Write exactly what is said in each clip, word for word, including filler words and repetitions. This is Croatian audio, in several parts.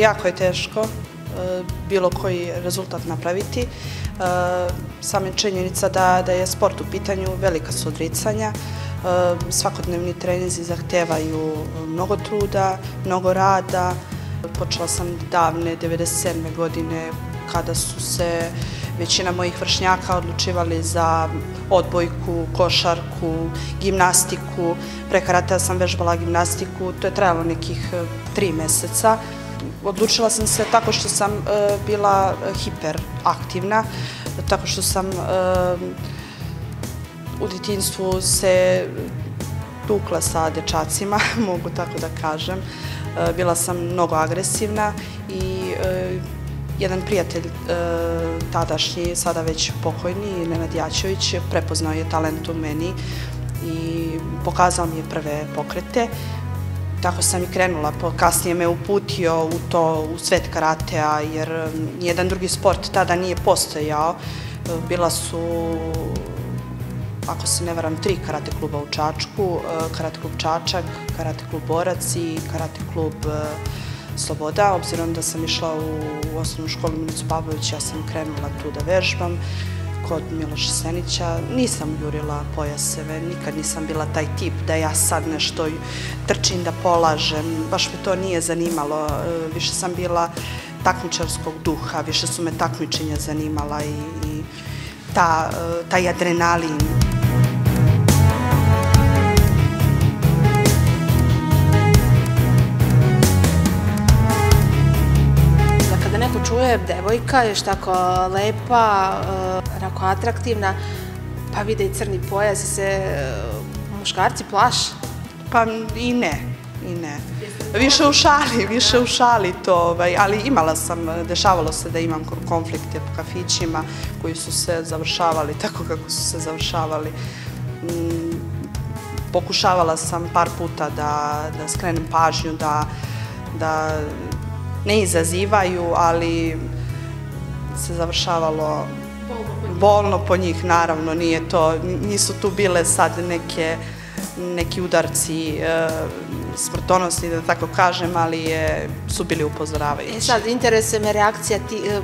jako je teško bilo koji rezultat napraviti. Sama je činjenica da je sport u pitanju, velika su odricanja. Svakodnevni treninzi zahtevaju mnogo truda, mnogo rada. Počela sam davne, devedeset sedme godine, kada su se većina mojih vršnjaka odlučivali za odbojku, košarku, gimnastiku. Pre karatea sam vežbala gimnastiku, to je trajalo nekih tri meseca. Odlučila sam se tako što sam bila hiperaktivna, tako što sam u djetinjstvu se tukla sa dečacima, mogu tako da kažem. Bila sam mnogo agresivna i jedan prijatelj tadašnji, sada već pokojni, Nenad Jačević, prepoznao je talent u meni i pokazao mi je prve pokrete. Tako sam i krenula, kasnije me uputio u to, u svet karatea, jer nijedan drugi sport tada nije postojao. Bila su, ako se ne varam, tri karate kluba u Čačku, Karate klub Čačak, Karate klub Borac i Karate klub Sloboda. Obzirom da sam išla u osnovnu školu Milicu Pavlović, ja sam krenula tu da vežbam kod Miloša Senića. Nisam jurila pojaseve, nikad nisam bila taj tip da ja sad nešto trčim, da polažem. Baš me to nije zanimalo, više sam bila takmičarskog duha, više su me takmičenja zanimala i taj adrenalin. Kada neko čuje devojka, još tako lepa, tako atraktivna, pa vide i crni pojas, se muškarci plaše? Pa i ne, i ne. Više u šali, više u šali to, ali imala sam, dešavalo se da imam konflikte po kafićima koji su se završavali tako kako su se završavali. Pokušavala sam par puta da skrenem pažnju, da ne izazivaju, ali se završavalo bolno po njih, naravno, nije to, nisu tu bile sad neke neki udarci smrtonosni, da tako kažem, ali su bili upozoravajući. I sad, interesuje me reakcija,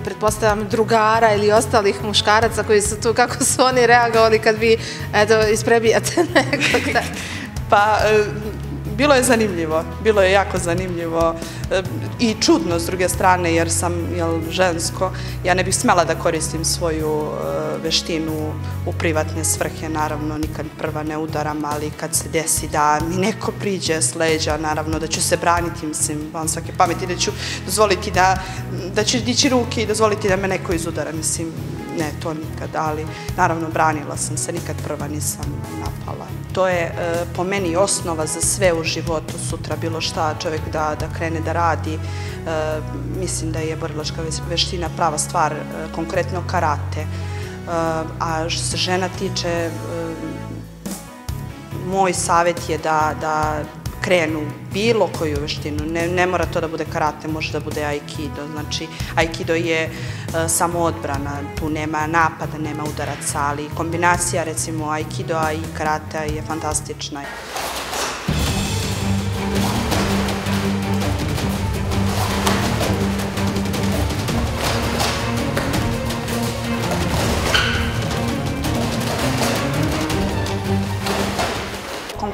pretpostavljam, drugara ili ostalih muškaraca koji su tu, kako su oni reagovali kad vi, eto, isprebijate nekog? Pa, bilo je zanimljivo, bilo je jako zanimljivo i čudno s druge strane, jer sam žensko, ja ne bih smela da koristim svoju veštinu u privatne svrhe, naravno nikad prva ne udaram, ali kad se desi da mi neko priđe s leđa, naravno da ću se braniti, mislim, van svake pameti, da ću dozvoliti da, da ću dići ruke i dozvoliti da me neko izudara, mislim, ne, to nikad, ali naravno branila sam se, nikad prva nisam napala. To je po meni osnova za sve u životu, sutra bilo šta, čovjek da krene da radi. Mislim da je borilačka veština prava stvar, konkretno karate. A što se žena tiče, moj savjet je da krenu bilo koju veštinu, ne mora to da bude karate, može da bude aikido, znači aikido je samo odbrana, tu nema napada, nema udaraca, ali kombinacija recimo aikidoa i karate je fantastična.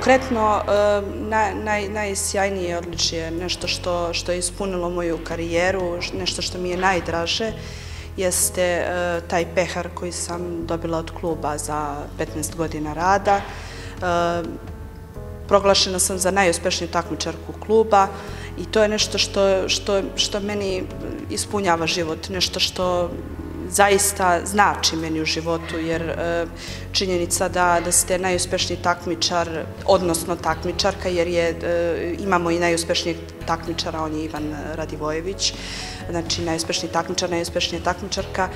Konkretno, najsjajnije odličje, nešto što je ispunilo moju karijeru, nešto što mi je najdraže, jeste taj pehar koji sam dobila od kluba za petnaest godina rada. Proglašena sam za najuspešniju takmičarku kluba i to je nešto što meni ispunjava život, nešto što zaista znači meni u životu, jer činjenica da ste najuspešniji takmičar, odnosno takmičarka, jer imamo i najuspešnijeg takmičara, on je Ivan Radivojević, znači najuspešniji takmičar, najuspešnija takmičarka,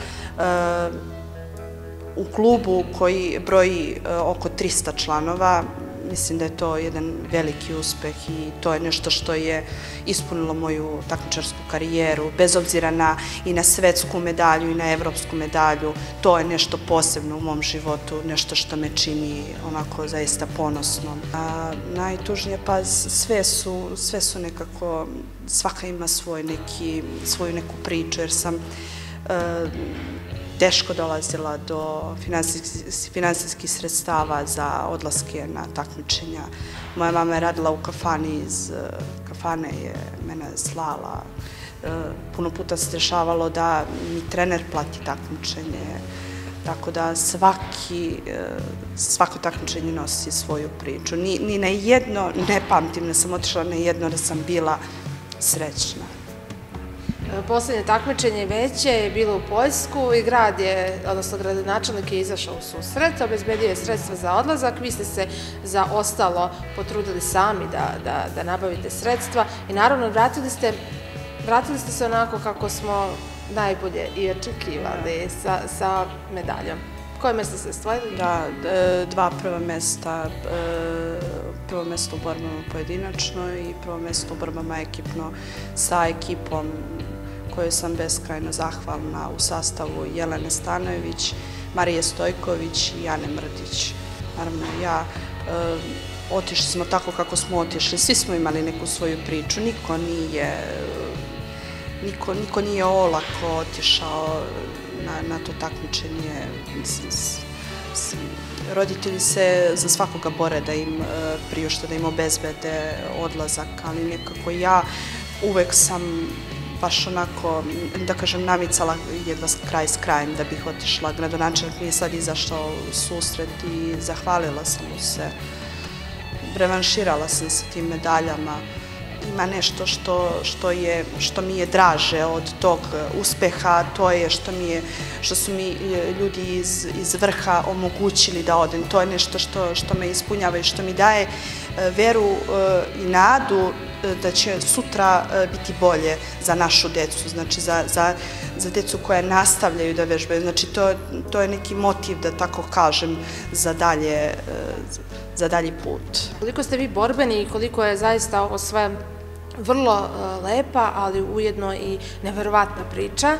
u klubu koji broji oko trista članova, mislim da je to jedan veliki uspeh i to je nešto što je ispunilo moju takmičarsku karijeru, bez obzira i na svetsku medalju i na evropsku medalju. To je nešto posebno u mom životu, nešto što me čini onako zaista ponosnom. Najtužnije, pa sve su nekako, svaka ima svoju neku priču, jer sam teško dolazila do finansijskih sredstava za odlaske na takmičenja. Moja mama je radila u kafani, iz kafane je mene slala. Puno puta se dešavalo da mi trener plati takmičenje. Tako da svako takmičenje nosi svoju priču. Ni na jedno ne pamtim, ne sam otišla na jedno da sam bila srećna. Poslednje takmičenje veće je bilo u Poljsku i grad je, odnosno gradonačelnik je izašao u susret, obezbedio je sredstva za odlazak, vi ste se za ostalo potrudili sami da, da, da nabavite sredstva i naravno vratili ste, vratili ste se onako kako smo najbolje i očekivali sa, sa medaljom. Koje mjesto ste osvojili? Da, dva prva mjesta, prvo mjesto u borbama pojedinačno i prvo mjesto u borbama ekipno sa ekipom kojoj sam beskrajno zahvalna u sastavu Jelene Stanojević, Marije Stojković i Ivana Mrdić. Naravno ja, e, otišli smo tako kako smo otišli, svi smo imali neku svoju priču, niko nije, niko, niko nije olako otišao na, na to takmičenje. Mislim, s, s, roditelji se za svakoga bore da im e, priušte, da im obezbede odlazak, ali nekako ja uvek sam baš onako, da kažem, namicala jedva kraj s krajem da bih otišla. Gradonačelnik mi je sad izašao u susret i zahvalila sam mu se. Revanširala sam se tim medaljama. Ima nešto što, što, je, što mi je draže od tog uspeha, to je što, mi je, što su mi ljudi iz, iz vrha omogućili da odem. To je nešto što, što me ispunjava i što mi daje veru i nadu da će sutra biti bolje za našu decu, znači za, za, za decu koja nastavljaju da vežbaju. Znači to, to je neki motiv, da tako kažem, za dalje, za dalji put. Koliko ste vi borbeni i koliko je zaista ovo sve vrlo lepa, ali ujedno i neverovatna priča.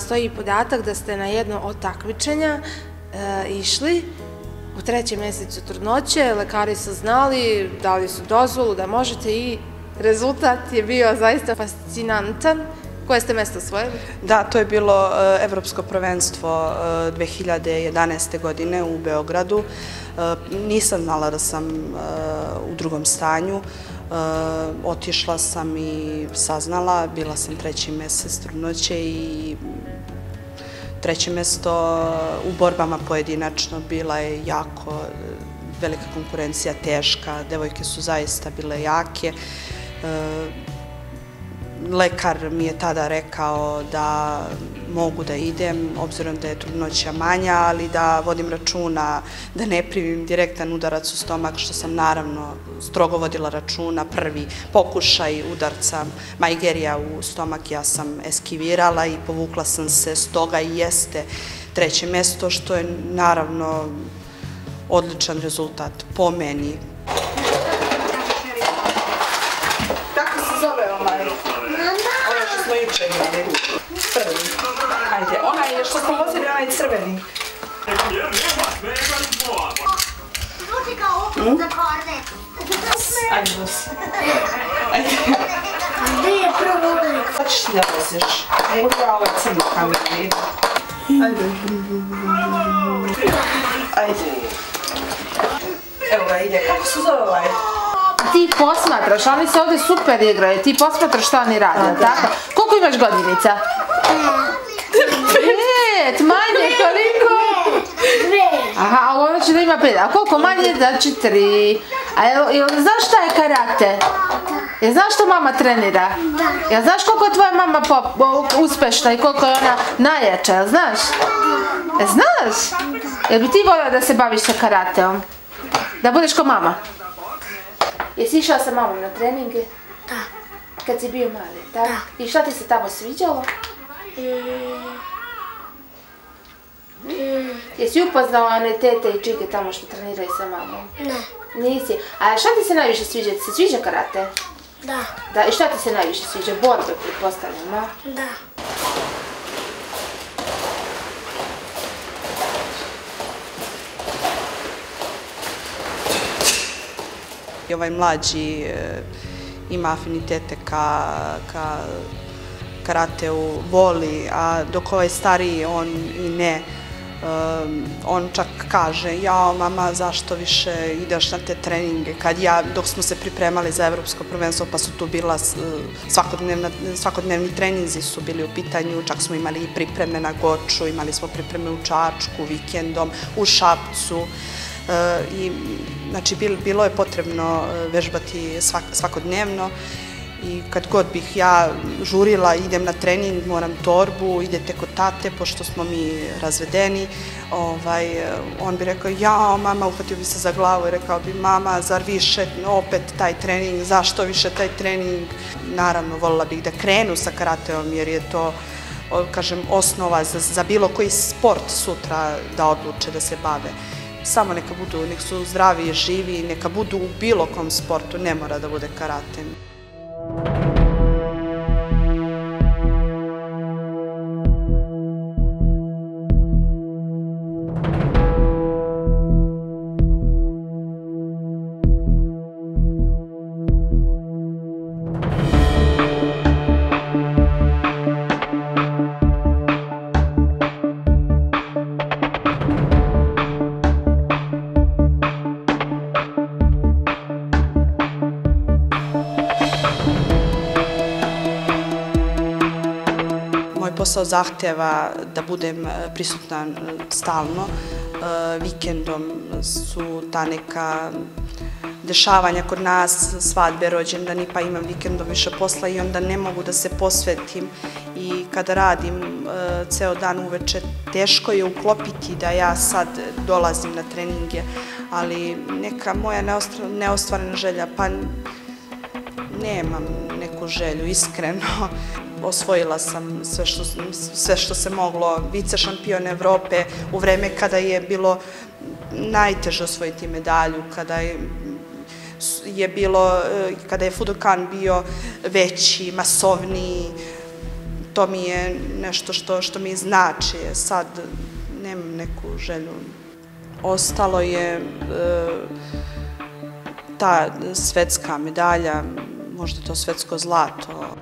Stoji i podatak da ste na jedno od takmičenja išli u trećem mjesecu trudnoće, lekari su znali, dali su dozvolu da možete i rezultat je bio zaista fascinantan. Koje ste mjesto osvojili? Da, to je bilo evropsko prvenstvo dve hiljade jedanaeste. godine u Beogradu. Nisam znala da sam u drugom stanju. Otišla sam i saznala, bila sam treći mjesec trudnoće i treće mjesto u borbama pojedinačno. Bila je jako velika konkurencija, teška, devojke su zaista bile jake. Lekar mi je tada rekao da mogu da idem, obzirom da je trudnoća manja, ali da vodim računa, da ne primim direktan udarac u stomak, što sam naravno strogo vodila računa. Prvi pokušaj udarca majgerija u stomak ja sam eskivirala i povukla sam se, stoga i jeste treće mjesto, što je naravno odličan rezultat po meni. Ajde, onaj je što smo vozili, onaj je crveni. Zvuči kao opet za kvarnetu. Ajde, vozi. Gdje je prvo uvijek? Sad ćeš ti da voziš. Ura, ovo je crno kamerni. Ajde. Ajde. Evo ga, ide. Kako se zove ovaj? Ti posmatraš, oni se ovdje super igraju, ti posmatraš šta oni rade, tako? Koliko imaš godinica? Pet, manje, koliko? Aha, ali ono će da ima pet, a koliko manje, znači tri. A jel znaš šta je karate? Jel znaš što mama trenira? Jel znaš koliko je tvoja mama uspešna i koliko je ona najjača, jel znaš? Jel znaš? Jel bi ti volio da se baviš sa karateom? Da budeš ko mama? Jesi išao sa mamom na treninge? Da. Kad si bio mali, da? Da. I šta ti se tamo sviđalo? Jesi upoznala one tete i čike tamo što treniraju sa mamom? Ne. Nisi. A šta ti se najviše sviđa? Ti se sviđa karate? Da. Da, i šta ti se najviše sviđa? Borbe, pretpostavljam, a? Da. Ovaj mlađi ima afinitete ka karateu, voli, a dok ovaj stariji, on i ne. On čak kaže, jao mama, zašto više ideš na te treninge? Dok smo se pripremali za evropsko prvenstvo, pa su tu bila svakodnevni treninzi su bili u pitanju, čak smo imali i pripreme na Goču, imali smo pripreme u Čačku, vikendom, u Šapcu. Znači, bilo je potrebno vežbati svakodnevno i kad god bih ja žurila, idem na trening, moram torbu, idete kod tate, pošto smo mi razvedeni, on bi rekao, jao mama, uhvatio bi se za glavu i rekao bi, mama, zar više opet taj trening, zašto više taj trening? Naravno, volila bih da krenu sa karateom jer je to, kažem, osnova za bilo koji sport sutra da odluče da se bave. Samo neka budu, nek su zdravi, živi, neka budu u bilo kom sportu, ne mora da bude karate. Posao zahteva da budem prisutna stalno. Vikendom su ta neka dešavanja kod nas, svadbe, rođendani, pa imam vikendom više posla i onda ne mogu da se posvetim. I kada radim ceo dan uveče, teško je uklopiti da ja sad dolazim na treninge, ali neka moja neostvarena želja, pa nemam neku želju, iskreno. Osvojila sam sve što se moglo, vice šampion Evrope u vreme kada je bilo najteže osvojiti medalju, kada je Fudokan bio veći, masovniji. To mi je nešto što mi znači. Sad nemam neku želju. Ostalo je ta svetska medalja, možda to svetsko zlato.